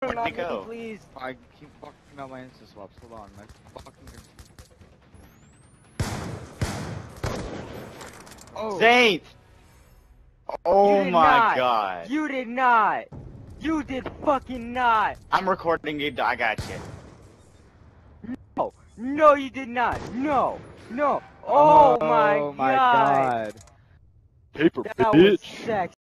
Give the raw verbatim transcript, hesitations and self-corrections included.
Where'd they go? Please. I keep fucking up my insta swaps. Hold on, I fucking. Oh. Saint! Oh my not. God! You did not! You did fucking not! I'm recording it. I got you. No! No, you did not! No! No! Oh, oh my, my God! God. Paper that bitch! Was sexy.